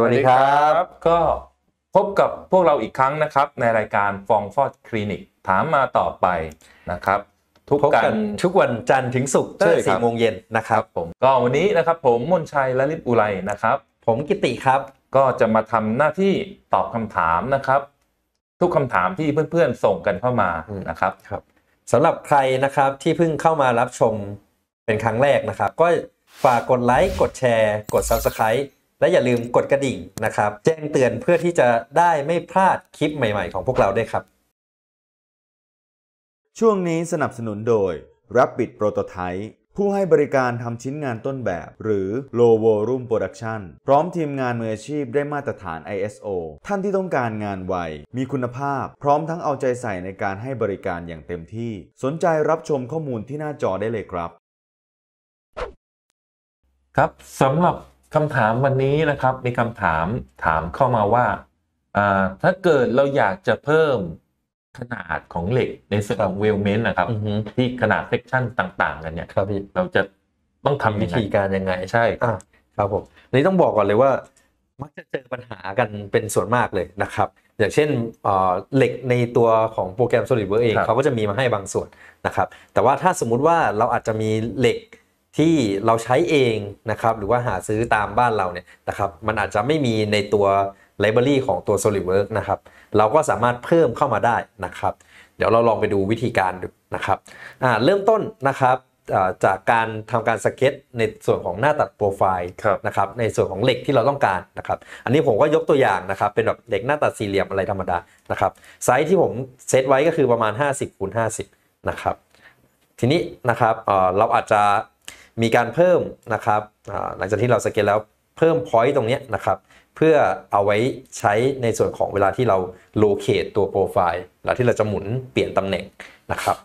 สวัสดีครับก็พบกับพวกเราอีกครั้งนะครับในรายการฟองฟอดคลินิกถามมาตอบไปนะครับทุกวันจันทร์ถึงศุกร์ตั้งแต่4 โมงเย็นนะครับผมก็วันนี้นะครับผมมนชัย ลลิตอุไรนะครับผมกิติครับก็จะมาทำหน้าที่ตอบคำถามนะครับทุกคำถามที่เพื่อนๆส่งกันเข้ามานะครับสำหรับใครนะครับที่เพิ่งเข้ามารับชมเป็นครั้งแรกนะครับก็ฝากกดไลค์กดแชร์กด Subscribe และอย่าลืมกดกระดิ่งนะครับแจ้งเตือนเพื่อที่จะได้ไม่พลาดคลิปใหม่ๆของพวกเราด้วยครับช่วงนี้สนับสนุนโดย Rapid Prototype ผู้ให้บริการทำชิ้นงานต้นแบบหรือ Low Volume Production พร้อมทีมงานมืออาชีพได้มาตรฐาน ISO ท่านที่ต้องการงานไวมีคุณภาพพร้อมทั้งเอาใจใส่ในการให้บริการอย่างเต็มที่สนใจรับชมข้อมูลที่หน้าจอได้เลยครับครับสำหรับคำถามวันนี้นะครับมีคำถามเข้ามาว่าถ้าเกิดเราอยากจะเพิ่มขนาดของเหล็กในส่วนของเวลเมนต์นะครับที่ขนาดเซกชันต่างๆกันเนี่ยเราจะต้องทำวิธีการยังไงใช่ครับผมนี่ต้องบอกก่อนเลยว่ามักจะเจอปัญหากันเป็นส่วนมากเลยนะครับอย่างเช่นเหล็กในตัวของโปรแกรม SolidWorks เองเขาก็จะมีมาให้บางส่วนนะครับแต่ว่าถ้าสมมุติว่าเราอาจจะมีเหล็กที่เราใช้เองนะครับหรือว่าหาซื้อตามบ้านเราเนี่ยนะครับมันอาจจะไม่มีในตัว library ของตัว SolidWorks นะครับเราก็สามารถเพิ่มเข้ามาได้นะครับเดี๋ยวเราลองไปดูวิธีการดูนะครับเริ่มต้นนะครับจากการทำการสเก็ตในส่วนของหน้าตัดโปรไฟล์นะครับในส่วนของเหล็กที่เราต้องการนะครับอันนี้ผมก็ยกตัวอย่างนะครับเป็นแบบเหล็กหน้าตัดสี่เหลี่ยมอะไรธรรมดานะครับไซส์ที่ผมเซตไว้ก็คือประมาณ 50x50 นะครับทีนี้นะครับเราอาจจะมีการเพิ่มนะครับหลังจากที่เราสเก็ตแล้วเพิ่ม point ตรงนี้นะครับเพื่อเอาไว้ใช้ในส่วนของเวลาที่เราโลเคตตัวโปรไฟล์เวลาที่เราจะหมุนเปลี่ยนตำแหน่งนะครับ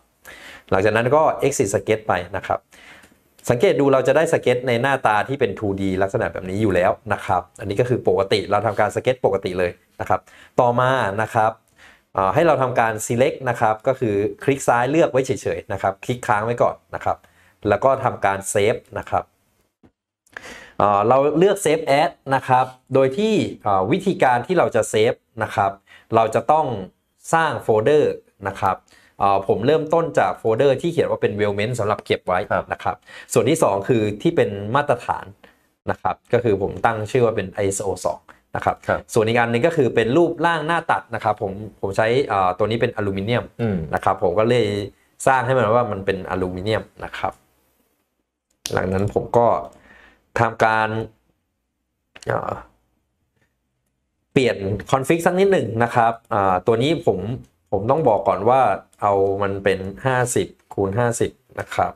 หลังจากนั้นก็ exit sketch ไปนะครับสังเกตดูเราจะได้สเก็ตในหน้าตาที่เป็น 2D ลักษณะแบบนี้อยู่แล้วนะครับอันนี้ก็คือปกติเราทำการสเก็ตปกติเลยนะครับต่อมานะครับให้เราทำการ select นะครับก็คือคลิกซ้ายเลือกไว้เฉยๆนะครับคลิกค้างไว้ก่อนนะครับแล้วก็ทำการเซฟนะครับเราเลือกเซฟแอดนะครับโดยที่วิธีการที่เราจะเซฟนะครับเราจะต้องสร้างโฟลเดอร์นะครับผมเริ่มต้นจากโฟลเดอร์ที่เขียนว่าเป็น Weldment สำหรับเก็บไว้นะครับส่วนที่2คือที่เป็นมาตรฐานนะครับก็คือผมตั้งชื่อว่าเป็น ISO 2นะครับส่วนอีกอันนึงก็คือเป็นรูปร่างหน้าตัดนะครับผมใช้ตัวนี้เป็นอลูมิเนียมนะครับผมก็เลยสร้างให้มันว่ามันเป็นอลูมิเนียมนะครับหลังนั้นผมก็ทำการเปลี่ยนคอนฟิกสักนิดหนึ่งนะครับตัวนี้ผมต้องบอกก่อนว่าเอามันเป็น 50x50 นะครับ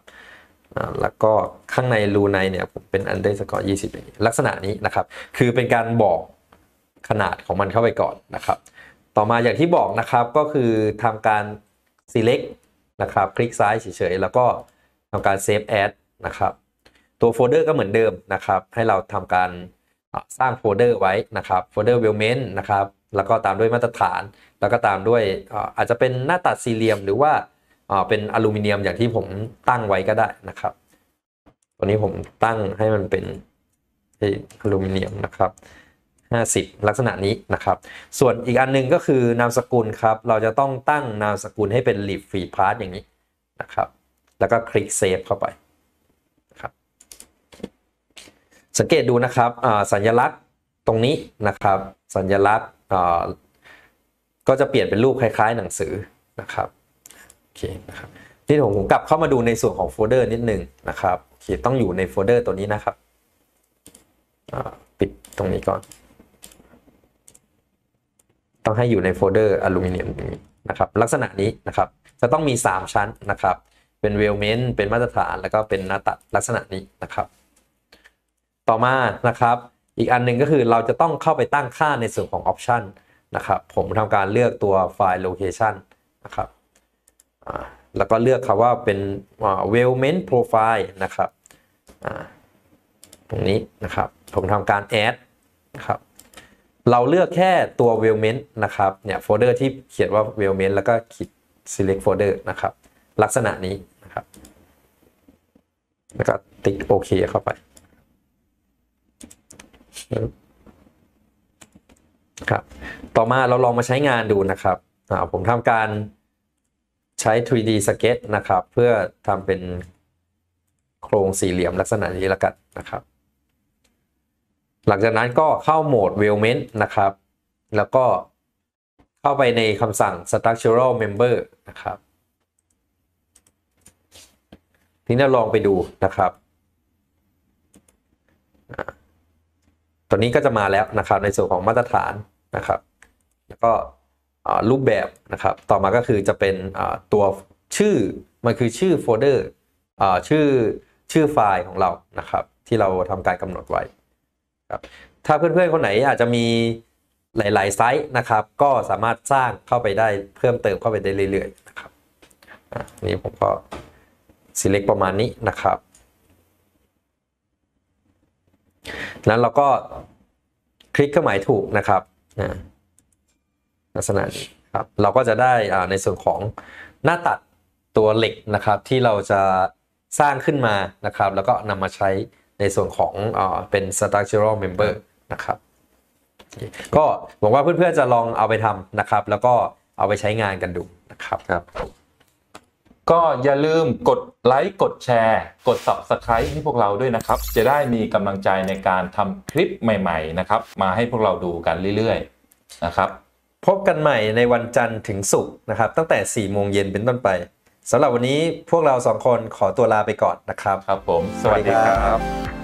แล้วก็ข้างในรูในเนี่ยผมเป็น underscore 20 ลักษณะนี้นะครับคือเป็นการบอกขนาดของมันเข้าไปก่อนนะครับต่อมาอย่างที่บอกนะครับก็คือทำการ select นะครับคลิกซ้ายเฉยๆแล้วก็ทำการ save asนะครับตัวโฟลเดอร์ก็เหมือนเดิมนะครับให้เราทำการสร้างโฟลเดอร์ไว้นะครับโฟลเดอร์ Weldment นะครับแล้วก็ตามด้วยมาตรฐานแล้วก็ตามด้วยอาจจะเป็นหน้าตัดสี่เหลี่ยมหรือว่าเป็นอลูมิเนียมอย่างที่ผมตั้งไว้ก็ได้นะครับตัวนี้ผมตั้งให้มันเป็นอลูมิเนียมนะครับ50ลักษณะนี้นะครับส่วนอีกอันนึงก็คือนามสกุลครับเราจะต้องตั้งนามสกุลให้เป็น Leaf Free Path อย่างนี้นะครับแล้วก็คลิก Save เข้าไปสังเกตดูนะครับสัญลักษณ์ตรงนี้นะครับสัญลักษณ์ก็จะเปลี่ยนเป็นรูปคล้ายๆหนังสือนะครับโอเคนะครับที่ผมกลับเข้ามาดูในส่วนของโฟลเดอร์นิดนึงนะครับโอเคต้องอยู่ในโฟลเดอร์ตัวนี้นะครับปิดตรงนี้ก่อนต้องให้อยู่ในโฟลเดอร์อลูมิเนียมนี้นะครับลักษณะนี้นะครับจะต้องมี3ชั้นนะครับเป็นเวลเมนต์เป็นมาตรฐานแล้วก็เป็นหน้าตัดลักษณะนี้นะครับต่อมานะครับอีกอันหนึ่งก็คือเราจะต้องเข้าไปตั้งค่าในส่วนของ Option นะครับผมทำการเลือกตัวไฟล์ Location นะครับแล้วก็เลือกคำว่าเป็น Weldment Profile นะครับตรงนี้นะครับผมทำการ Add นะครับเราเลือกแค่ตัว Weldment นะครับเนี่ยโฟลเดอร์ที่เขียนว่า Weldment แล้วก็คลิก Select Folder นะครับลักษณะนี้นะครับแล้วก็ติ๊กโอเคเข้าไป ต่อมาเราลองมาใช้งานดูนะครับผมทำการใช้ 3D สเก็ตนะครับเพื่อทำเป็นโครงสี่เหลี่ยมลักษณะนี้ละกันนะครับหลังจากนั้นก็เข้าโหมด Weldment นะครับแล้วก็เข้าไปในคำสั่ง Structural Member นะครับทีนี้ลองไปดูนะครับตอนนี้ก็จะมาแล้วนะครับในส่วนของมาตรฐานนะครับแล้วก็รูปแบบนะครับต่อมาก็คือจะเป็นตัวชื่อมันคือชื่อโฟลเดอร์ชื่อไฟล์ของเรานะครับที่เราทำการกำหนดไว้ครับถ้าเพื่อนๆคนไหนอาจจะมีหลายๆไซส์นะครับก็สามารถสร้างเข้าไปได้เพิ่มเติมเข้าไปได้เรื่อยๆนะครับนี่ผมก็ select ประมาณนี้นะครับแล้วเราก็คลิกเครื่องหมายถูกนะครับลักษณะนี้ครับเราก็จะได้ในส่วนของหน้าตัดตัวเหล็กนะครับที่เราจะสร้างขึ้นมานะครับแล้วก็นำมาใช้ในส่วนของเป็น structural member นะครับก็หวังว่าเพื่อนๆจะลองเอาไปทำนะครับแล้วก็เอาไปใช้งานกันดูนะครับก็อย่าลืมกดไลค์กดแชร์กด Subscribe ให้พวกเราด้วยนะครับจะได้มีกำลังใจในการทำคลิปใหม่ๆนะครับมาให้พวกเราดูกันเรื่อยๆนะครับพบกันใหม่ในวันจันทร์ถึงศุกร์นะครับตั้งแต่ 16:00 น.เป็นต้นไปสำหรับวันนี้พวกเรา2 คนขอตัวลาไปก่อนนะครับครับผมสวัสดีครับ